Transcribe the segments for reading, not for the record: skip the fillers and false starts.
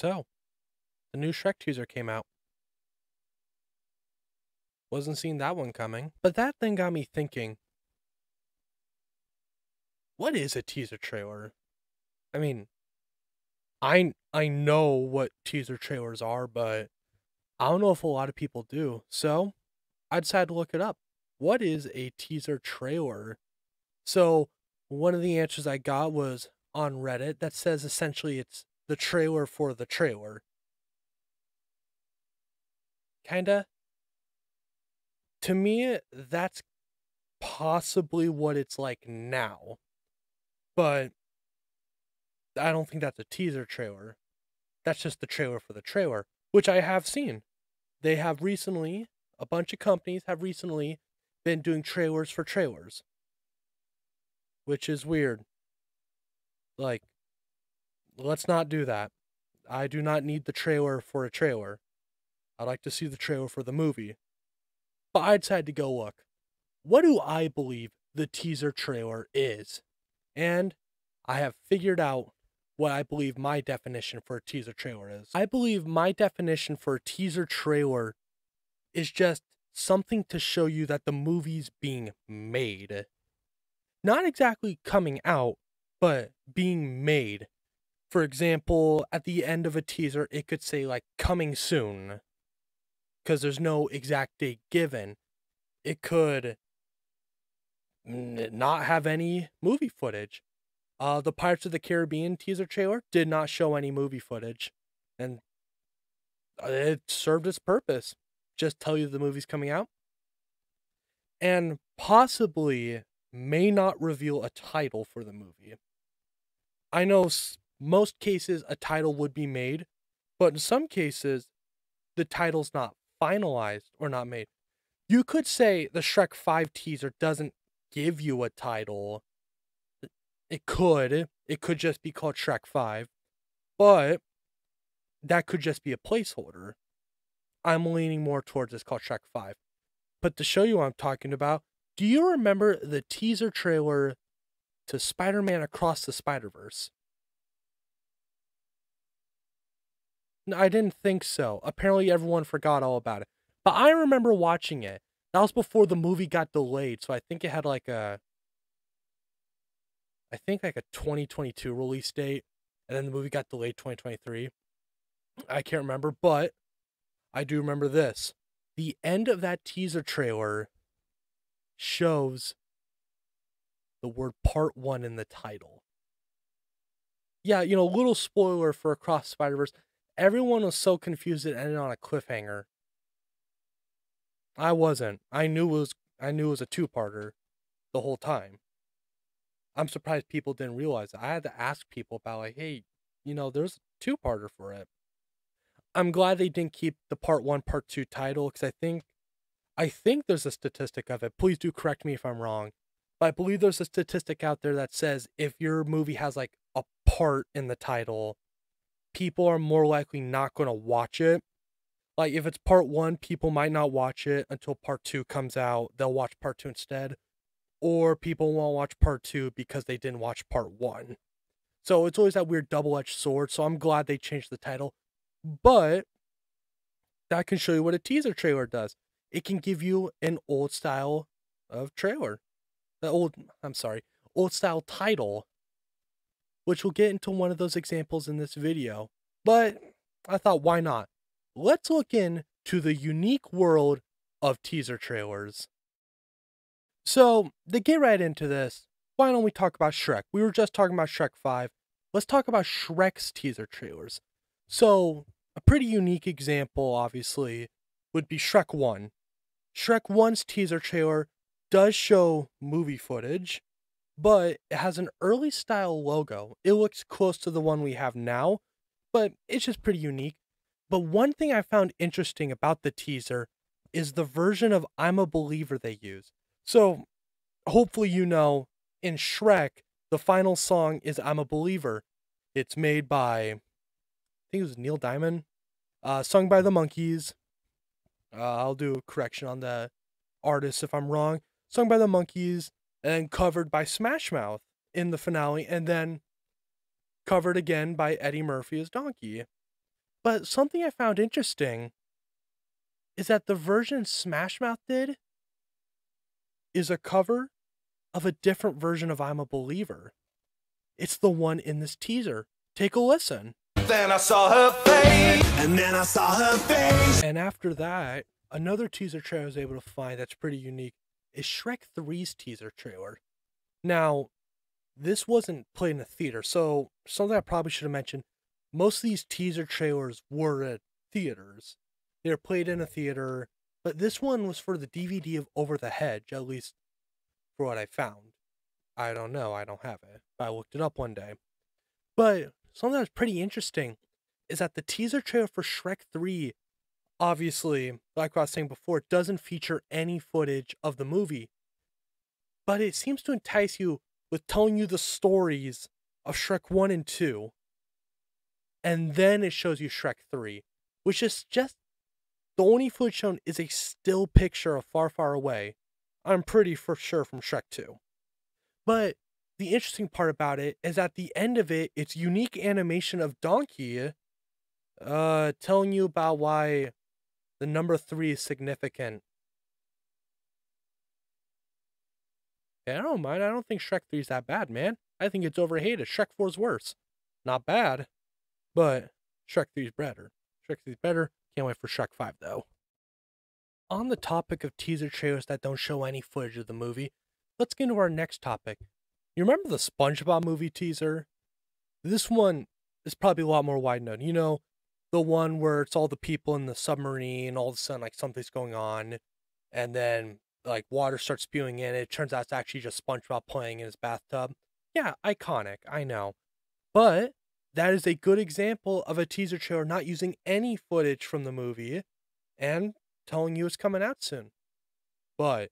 So, the new Shrek teaser came out. Wasn't seeing that one coming, but that thing got me thinking, what is a teaser trailer? I mean, I know what teaser trailers are, but I don't know if a lot of people do. So, I decided to look it up. What is a teaser trailer? So, one of the answers I got was on Reddit that says essentially it's the trailer for the trailer. Kinda. To me, that's possibly what it's like now. But I don't think that's a teaser trailer. That's just the trailer for the trailer, which I have seen. They have recently, a bunch of companies have recently been doing trailers for trailers, which is weird. Like, let's not do that. I do not need the trailer for a trailer. I'd like to see the trailer for the movie. But I decided to go look. What do I believe the teaser trailer is? And I have figured out what I believe my definition for a teaser trailer is. I believe my definition for a teaser trailer is just something to show you that the movie's being made. Not exactly coming out, but being made. For example, at the end of a teaser, it could say, like, coming soon, because there's no exact date given. It could not have any movie footage. The Pirates of the Caribbean teaser trailer did not show any movie footage, and it served its purpose. Just tell you the movie's coming out, and possibly may not reveal a title for the movie. I know most cases a title would be made, but in some cases, the title's not finalized or not made. You could say the Shrek 5 teaser doesn't give you a title. It could just be called Shrek 5, but that could just be a placeholder. I'm leaning more towards it's called Shrek 5. But to show you what I'm talking about, do you remember the teaser trailer to Spider-Man Across the Spider-Verse? No, I didn't think so. Apparently everyone forgot all about it. But I remember watching it. That was before the movie got delayed, so I think it had like a 2022 release date, and then the movie got delayed 2023. I can't remember, but I do remember this. The end of that teaser trailer shows the word part one in the title. Yeah, you know, little spoiler for Across the Spider-Verse. Everyone was so confused it ended on a cliffhanger. I wasn't. I knew it was a two-parter the whole time. I'm surprised people didn't realize that. I had to ask people about, like, hey, you know, there's a two-parter for it. I'm glad they didn't keep the part one, part two title, because I think there's a statistic of it. Please do correct me if I'm wrong. But I believe there's a statistic out there that says if your movie has, like, a part in the title, people are more likely not going to watch it. Like, if it's part one, people might not watch it until part two comes out. They'll watch part two instead. Or people won't watch part two because they didn't watch part one. So it's always that weird double-edged sword. So I'm glad they changed the title. But that can show you what a teaser trailer does. It can give you an old style of trailer. Old style title. Which we'll get into one of those examples in this video. But I thought, why not? Let's look into the unique world of teaser trailers. So, to get right into this, why don't we talk about Shrek? We were just talking about Shrek 5. Let's talk about Shrek's teaser trailers. So, a pretty unique example, obviously, would be Shrek 1. Shrek 1's teaser trailer does show movie footage, but it has an early style logo. It looks close to the one we have now, but it's just pretty unique. But one thing I found interesting about the teaser is the version of I'm a Believer they use. So, hopefully you know, in Shrek, the final song is I'm a Believer. It's made by, I think it was Neil Diamond, sung by the Monkees. I'll do a correction on the artist if I'm wrong. Sung by the Monkees, and then covered by Smash Mouth in the finale, and then covered again by Eddie Murphy as Donkey. But something I found interesting is that the version Smash Mouth did is a cover of a different version of I'm a Believer. It's the one in this teaser. Take a listen. Then I saw her face, and then I saw her face. And after that, another teaser trailer I was able to find that's pretty unique is Shrek 3's teaser trailer. Now, this wasn't played in a theater, so something I probably should have mentioned, most of these teaser trailers were at theaters. They were played in a theater, but this one was for the DVD of Over the Hedge, at least for what I found. I don't know, I don't have it, but I looked it up one day. But something that's pretty interesting is that the teaser trailer for Shrek 3, obviously, like I was saying before, doesn't feature any footage of the movie, but it seems to entice you with telling you the stories of Shrek 1 and 2, and then it shows you Shrek 3, which is just, the only footage shown is a still picture of Far Far Away, I'm pretty for sure from Shrek 2. But the interesting part about it is at the end of it, it's unique animation of Donkey telling you about why the number 3 is significant. I don't mind. I don't think Shrek 3 is that bad, man. I think it's overhated. Shrek 4 is worse. Not bad, but Shrek 3 is better. Shrek 3 is better. Can't wait for Shrek 5, though. On the topic of teaser trailers that don't show any footage of the movie, let's get into our next topic. You remember the SpongeBob movie teaser? This one is probably a lot more wide known. You know, the one where it's all the people in the submarine, all of a sudden, like, something's going on, and then like water starts spewing in, it turns out it's actually just SpongeBob playing in his bathtub. Yeah, iconic, I know. But that is a good example of a teaser trailer not using any footage from the movie and telling you it's coming out soon. But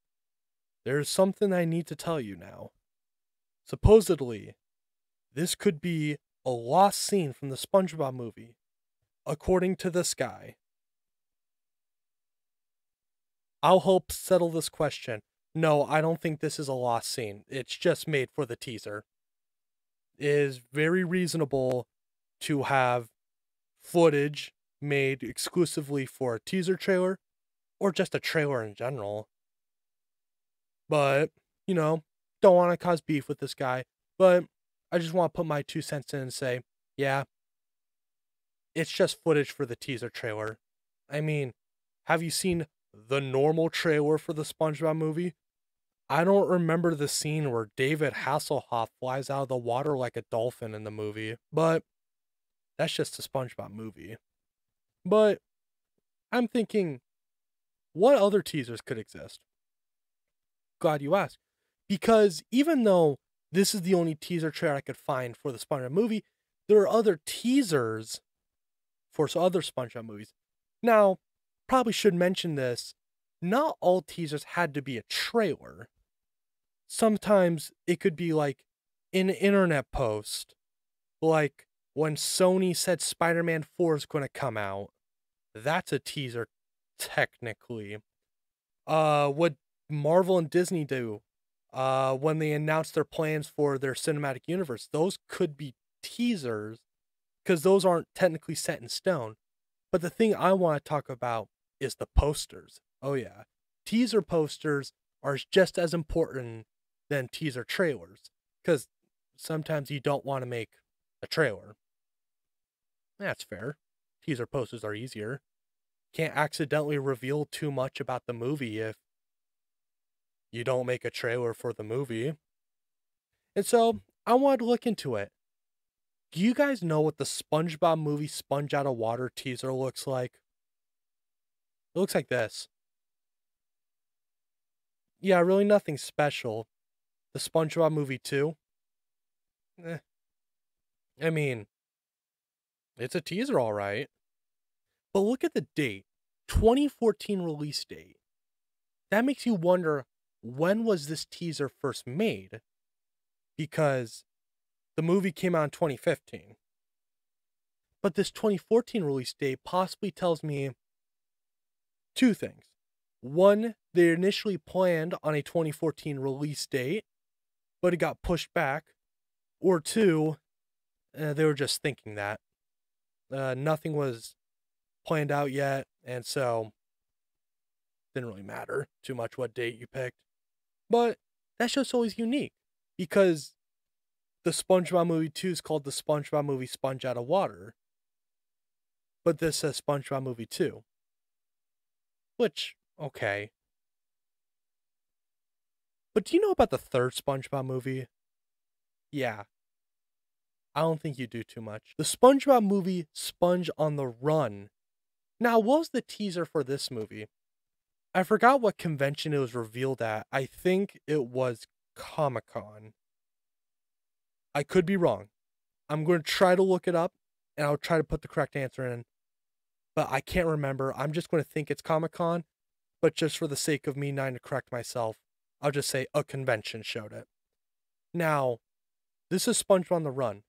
there's something I need to tell you now. Supposedly, this could be a lost scene from the SpongeBob movie, according to this guy. I'll help settle this question. No, I don't think this is a lost scene. It's just made for the teaser. It is very reasonable to have footage made exclusively for a teaser trailer or just a trailer in general. But, you know, don't want to cause beef with this guy. But I just want to put my 2 cents in and say, yeah, it's just footage for the teaser trailer. I mean, have you seen the normal trailer for the SpongeBob movie? I don't remember the scene where David Hasselhoff flies out of the water like a dolphin in the movie, but that's just the SpongeBob movie. But I'm thinking, what other teasers could exist? Glad you asked. Because even though this is the only teaser trailer I could find for the SpongeBob movie, there are other teasers for other SpongeBob movies. Now, probably should mention this, not all teasers had to be a trailer. Sometimes it could be like an internet post, like when Sony said Spider-Man 4 is going to come out. That's a teaser, technically. What Marvel and Disney do when they announce their plans for their cinematic universe, those could be teasers because those aren't technically set in stone. But the thing I want to talk about is the posters. Oh yeah. Teaser posters are just as important than teaser trailers, because sometimes you don't want to make a trailer. That's fair. Teaser posters are easier. Can't accidentally reveal too much about the movie if you don't make a trailer for the movie. And so I wanted to look into it. Do you guys know what the SpongeBob movie Sponge Out of Water teaser looks like? It looks like this. Yeah, really nothing special. The SpongeBob movie 2? Eh. I mean, it's a teaser, alright. But look at the date. 2014 release date. That makes you wonder, when was this teaser first made? Because the movie came out in 2015. But this 2014 release date possibly tells me two things. One, they initially planned on a 2014 release date, but it got pushed back. Or two, they were just thinking that. Nothing was planned out yet, and so didn't really matter too much what date you picked. But that show's always unique because the SpongeBob movie 2 is called the SpongeBob movie Sponge Out of Water, but this says SpongeBob movie 2, which, okay. But do you know about the third SpongeBob movie? Yeah. I don't think you do too much. The SpongeBob movie Sponge on the Run. Now, what was the teaser for this movie? I forgot what convention it was revealed at. I think it was Comic-Con. I could be wrong. I'm going to try to look it up, and I'll try to put the correct answer in. But I can't remember. I'm just going to think it's Comic-Con. But just for the sake of me not to correct myself, I'll just say a convention showed it. Now, this is SpongeBob on the Run.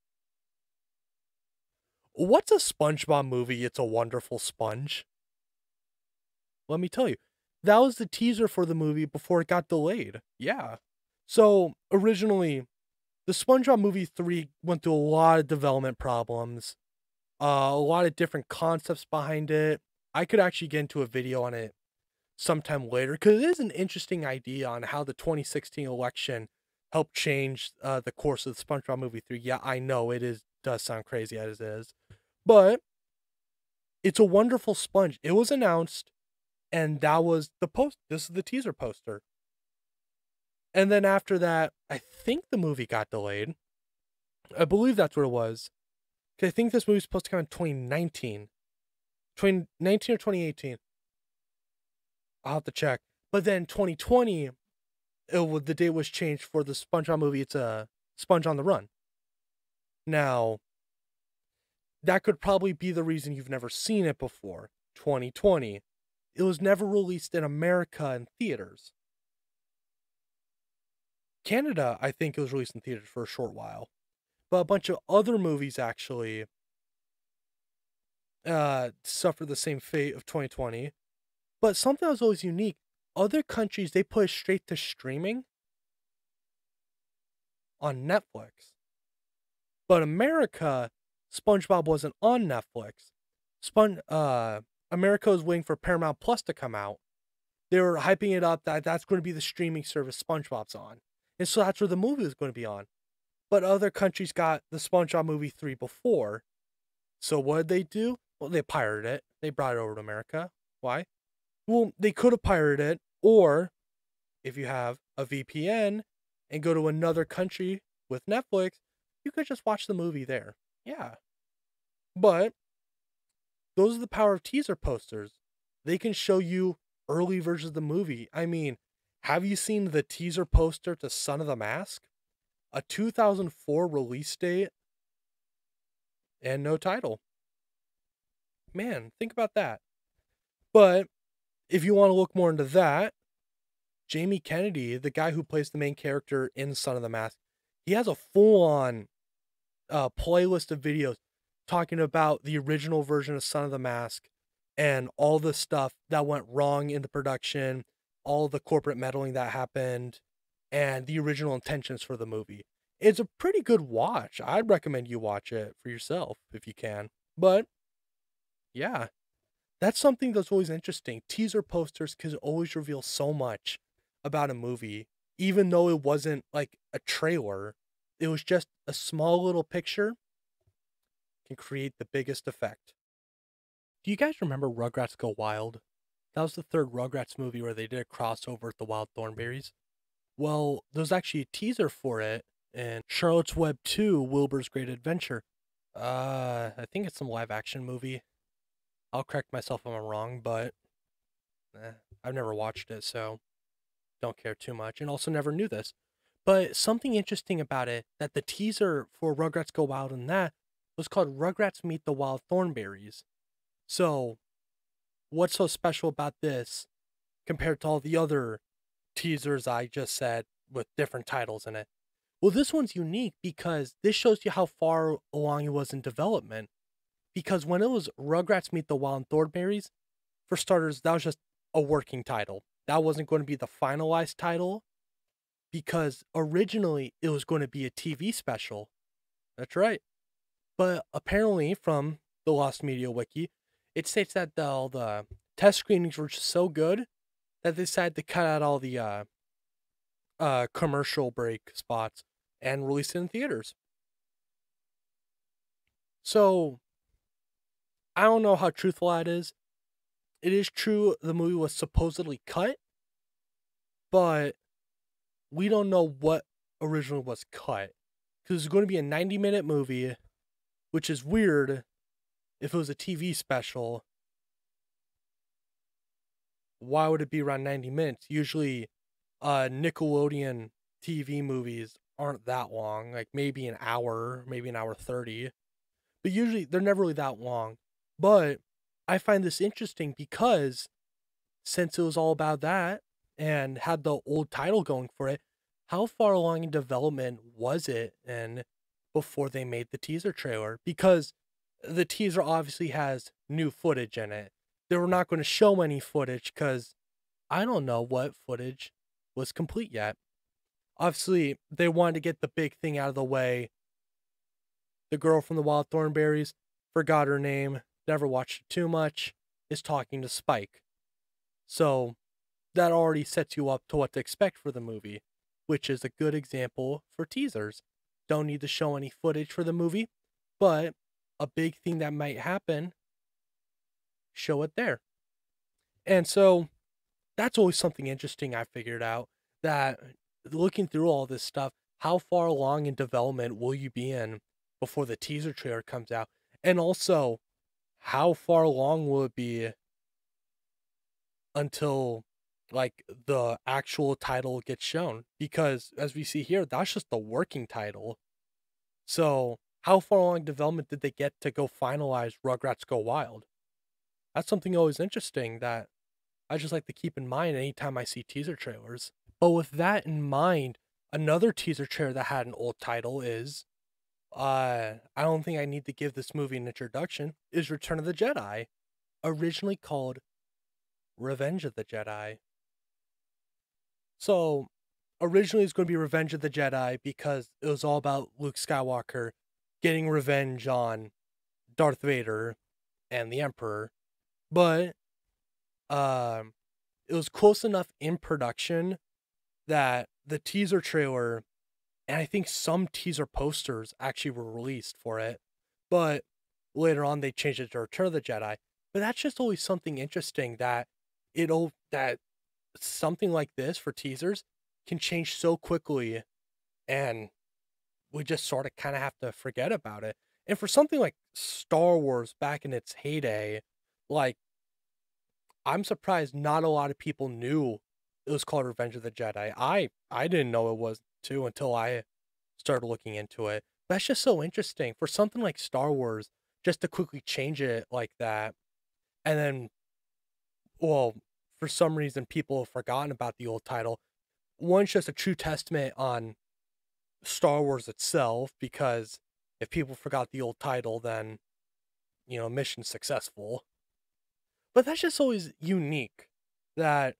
What's a SpongeBob movie? It's a Wonderful Sponge. Let me tell you. That was the teaser for the movie before it got delayed. Yeah. So, originally, the SpongeBob movie 3 went through a lot of development problems. A lot of different concepts behind it. I could actually get into a video on it sometime later, because it is an interesting idea on how the 2016 election helped change the course of the SpongeBob movie 3. Yeah, I know, it does sound crazy as it is. But, It's a Wonderful Sponge. It was announced. And that was the post. This is the teaser poster. And then after that, I think the movie got delayed. I believe that's what it was. I think this movie's supposed to come in 2019. 2019 or 2018. I'll have to check. But then 2020, the date was changed for the SpongeBob movie. It's a Sponge on the Run. Now, that could probably be the reason you've never seen it before. 2020. It was never released in America in theaters. Canada, I think it was released in theaters for a short while. But a bunch of other movies actually suffered the same fate of 2020. But something that was always unique. Other countries, they put it straight to streaming on Netflix. But America, SpongeBob wasn't on Netflix. America was waiting for Paramount Plus to come out. They were hyping it up that that's going to be the streaming service SpongeBob's on. And so that's where the movie was going to be on. But other countries got the SpongeBob movie 3 before. So what did they do? Well, they pirated it. They brought it over to America. Why? Well, they could have pirated it. Or if you have a VPN and go to another country with Netflix, you could just watch the movie there. Yeah. But those are the power of teaser posters. They can show you early versions of the movie. I mean, have you seen the teaser poster to Son of the Mask? A 2004 release date and no title. Man, think about that. But if you want to look more into that, Jamie Kennedy, the guy who plays the main character in Son of the Mask, he has a full-on playlist of videos talking about the original version of Son of the Mask and all the stuff that went wrong in the production, all the corporate meddling that happened, and the original intentions for the movie. It's a pretty good watch. I'd recommend you watch it for yourself if you can. But yeah, that's something that's always interesting. Teaser posters can always reveal so much about a movie, even though it wasn't like a trailer. It was just a small little picture. Can create the biggest effect. Do you guys remember Rugrats Go Wild? That was the third Rugrats movie where they did a crossover with the Wild Thornberries. Well, there's actually a teaser for it in Charlotte's Web 2, Wilbur's Great Adventure. I think it's some live action movie. I'll correct myself if I'm wrong, but I've never watched it, so don't care too much, and also never knew this. But something interesting about it, that the teaser for Rugrats Go Wild and that was called Rugrats Meet the Wild Thornberries. So, what's so special about this compared to all the other teasers I just said with different titles in it? Well, this one's unique because this shows you how far along it was in development. Because when it was Rugrats Meet the Wild Thornberries, for starters, that was just a working title. That wasn't going to be the finalized title because originally it was going to be a TV special. That's right. But apparently from the Lost Media Wiki, it states that all the test screenings were just so good that they decided to cut out all the commercial break spots and release it in theaters. So, I don't know how truthful that is. It is true the movie was supposedly cut, but we don't know what originally was cut. Because it's going to be a 90-minute movie, which is weird if it was a TV special. Why would it be around 90 minutes? Usually, Nickelodeon TV movies aren't that long. Like, maybe an hour 30. But usually, they're never really that long. But I find this interesting because since it was all about that and had the old title going for it, how far along in development was it and before they made the teaser trailer? Because the teaser obviously has new footage in it. They were not going to show any footage because I don't know what footage was complete yet. Obviously, they wanted to get the big thing out of the way. The girl from the Wild Thornberries, forgot her name, never watched it too much, is talking to Spike. So that already sets you up to what to expect for the movie, which is a good example for teasers. Don't need to show any footage for the movie, but a big thing that might happen, show it there. And so that's always something interesting I figured out, that looking through all this stuff, how far along in development will you be in before the teaser trailer comes out? And also, how far along will it be until like the actual title gets shown? Because as we see here, that's just the working title. So how far along development did they get to go finalize Rugrats Go Wild? That's something always interesting that I just like to keep in mind anytime I see teaser trailers. But with that in mind, another teaser trailer that had an old title is, I don't think I need to give this movie an introduction, is Return of the Jedi, originally called Revenge of the Jedi. So, originally it's going to be Revenge of the Jedi because it was all about Luke Skywalker getting revenge on Darth Vader and the Emperor. But, it was close enough in production that the teaser trailer, and I think some teaser posters actually were released for it, but later on they changed it to Return of the Jedi. But that's just always something interesting that that something like this for teasers can change so quickly, and we just sort of kind of have to forget about it. And for something like Star Wars back in its heyday, like, I'm surprised not a lot of people knew it was called Revenge of the Jedi. I didn't know it was too until I started looking into it. That's just so interesting for something like Star Wars, just to quickly change it like that. And then, well, for some reason, people have forgotten about the old title. One's just a true testament on Star Wars itself, because if people forgot the old title, then, you know, mission successful. But that's just always unique that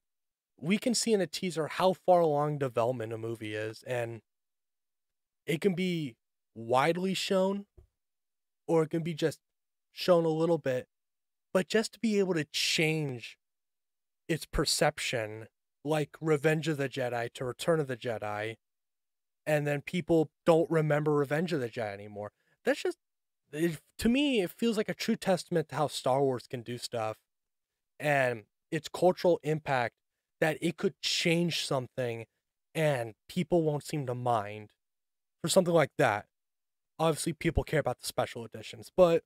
we can see in a teaser how far along development a movie is, and it can be widely shown or it can be just shown a little bit, but just to be able to change its perception, like Revenge of the Jedi to Return of the Jedi, and then people don't remember Revenge of the Jedi anymore. That's just, to me, it feels like a true testament to how Star Wars can do stuff and its cultural impact, that it could change something and people won't seem to mind. For something like that, obviously people care about the special editions, but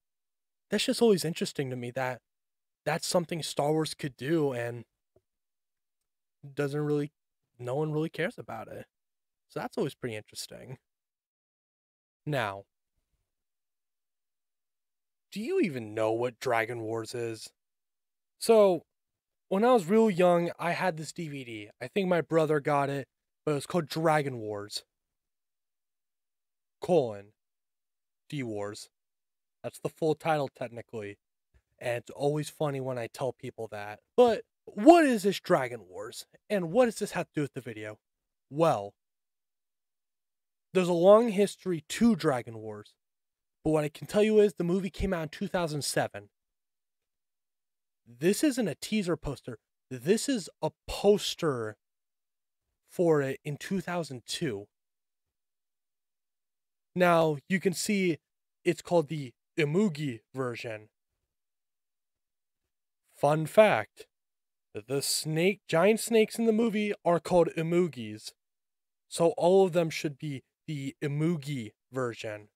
that's just always interesting to me that that's something Star Wars could do and no one really cares about it. So that's always pretty interesting. Now, do you even know what Dragon Wars is? So, when I was real young, I had this DVD. I think my brother got it, but it was called Dragon Wars. D Wars. That's the full title technically. And it's always funny when I tell people that. But what is this Dragon Wars? And what does this have to do with the video? Well, there's a long history to Dragon Wars. But what I can tell you is the movie came out in 2007. This isn't a teaser poster. This is a poster for it in 2002. Now, you can see it's called the Imoogi version. Fun fact, the giant snakes in the movie are called Imoogis. So all of them should be the Imoogi version.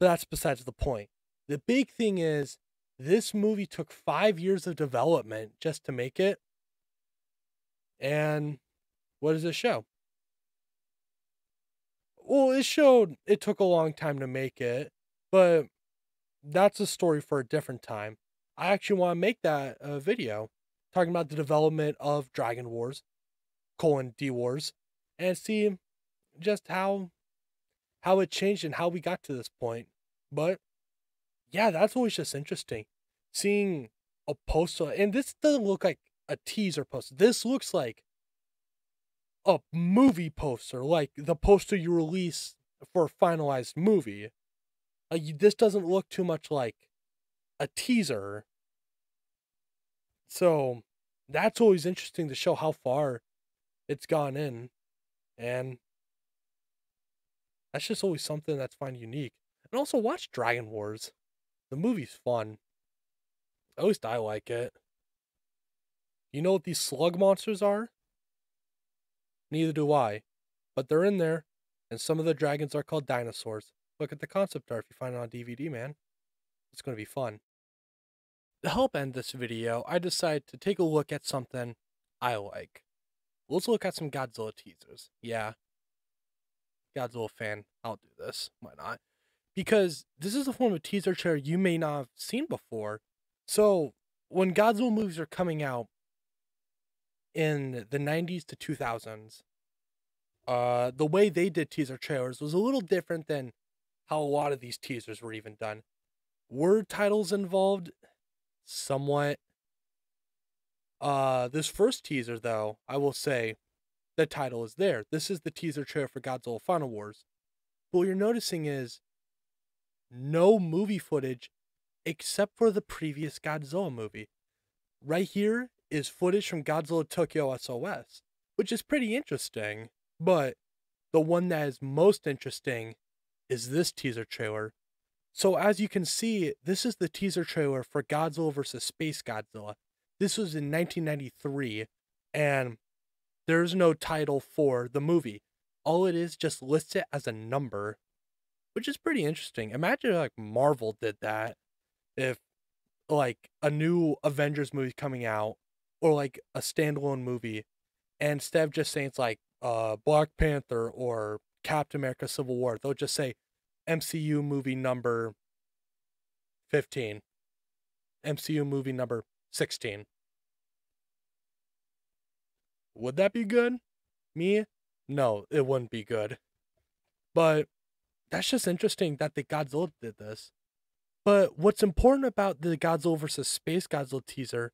But that's besides the point. The big thing is, this movie took 5 years of development just to make it. And what does it show? Well, it showed it took a long time to make it, but that's a story for a different time. I actually want to make that video talking about the development of Dragon Wars, D Wars, and see just how it changed and how we got to this point. But yeah, that's always just interesting, seeing a poster. And this doesn't look like a teaser poster. This looks like a movie poster, like the poster you release for a finalized movie. This doesn't look too much like a teaser. So that's always interesting to show how far it's gone in. And that's just always something that's fine unique. And also watch Dragon Wars. The movie's fun. At least I like it. You know what these slug monsters are? Neither do I. But they're in there. And some of the dragons are called dinosaurs. Look at the concept art if you find it on DVD, man. It's going to be fun. To help end this video, I decided to take a look at something I like. Let's look at some Godzilla teasers. Yeah. Godzilla fan, I'll do this. Why not? Because this is a form of teaser trailer you may not have seen before. So when Godzilla movies are coming out in the 90s to 2000s, the way they did teaser trailers was a little different than how a lot of these teasers were even done. Word titles involved somewhat. This first teaser, though, I will say the title is there. This is the teaser trailer for Godzilla Final Wars. But what you're noticing is no movie footage except for the previous Godzilla movie. Right here is footage from Godzilla Tokyo SOS, which is pretty interesting, but the one that is most interesting is this teaser trailer. So as you can see, this is the teaser trailer for Godzilla versus Space Godzilla. This was in 1993, and there's no title for the movie. All it is just lists it as a number, which is pretty interesting. Imagine like Marvel did that. If like a new Avengers movie coming out or like a standalone movie, and instead of just saying it's like Black Panther or Captain America Civil War, they'll just say MCU movie number 15, MCU movie number 16. Would that be good? Me? No, it wouldn't be good. But that's just interesting that the Godzilla did this. But what's important about the Godzilla vs. Space Godzilla teaser,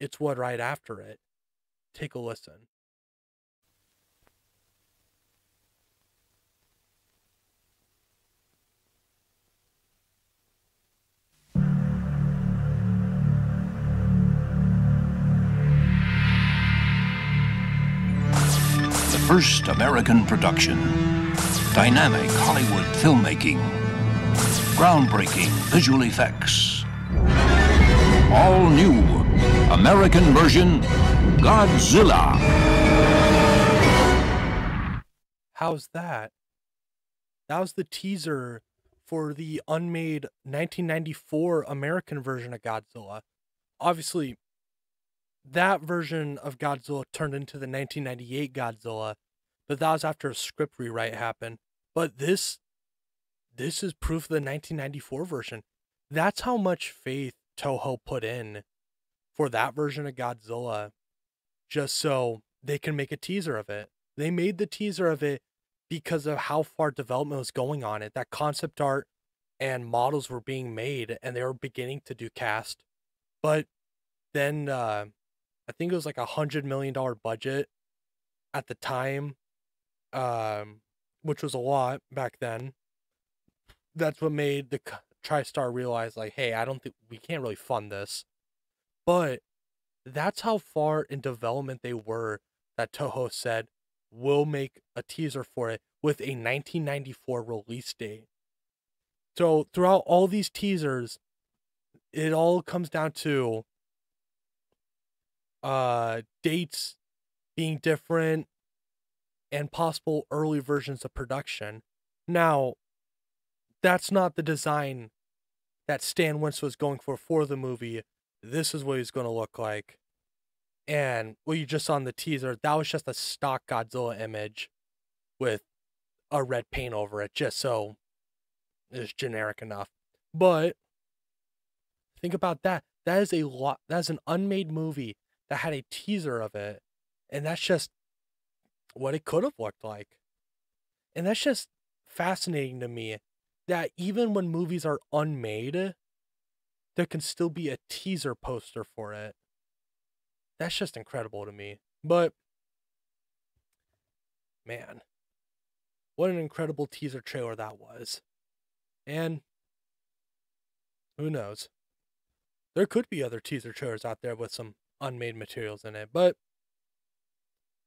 it's what right after it. Take a listen. The first American production. Dynamic Hollywood filmmaking, groundbreaking visual effects, all new American version Godzilla. How's that? That was the teaser for the unmade 1994 American version of Godzilla. Obviously, that version of Godzilla turned into the 1998 Godzilla. But that was after a script rewrite happened. But this is proof of the 1994 version. That's how much faith Toho put in for that version of Godzilla, just so they can make a teaser of it. They made the teaser of it because of how far development was going on it. That concept art and models were being made, and they were beginning to do cast. But then I think it was like a $100 million budget at the time. Which was a lot back then. that's what made the TriStar realize, like, hey, I don't think we can't really fund this. But that's how far in development they were that Toho said, we'll make a teaser for it with a 1994 release date. So throughout all these teasers, it all comes down to dates being different and possible early versions of production. Now, that's not the design that Stan Winston was going for the movie. This is what he's going to look like. And what you just saw in the teaser, that was just a stock Godzilla image with a red paint over it, just so it's generic enough. But think about that. That is a lot. That's an unmade movie that had a teaser of it, and that's just what it could have looked like. And that's just fascinating to me, that even when movies are unmade, there can still be a teaser poster for it. That's just incredible to me. But man, what an incredible teaser trailer that was. And who knows? There could be other teaser trailers out there with some unmade materials in it, but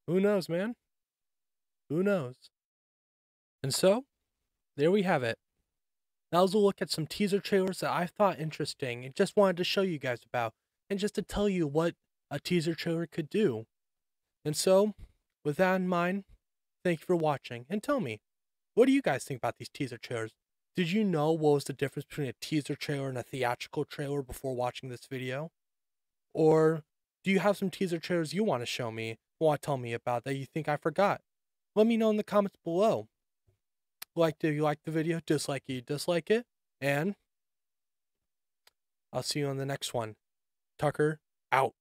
who knows, man? Who knows? And so, there we have it. That was a look at some teaser trailers that I thought interesting and just wanted to show you guys about, and just to tell you what a teaser trailer could do. And so, with that in mind, thank you for watching, and tell me, what do you guys think about these teaser trailers? Did you know what was the difference between a teaser trailer and a theatrical trailer before watching this video? Or do you have some teaser trailers you want to show me, want to tell me about, that you think I forgot? Let me know in the comments below. Liked it, if you liked the video, dislike it, you dislike it, and I'll see you on the next one. Tucker, out.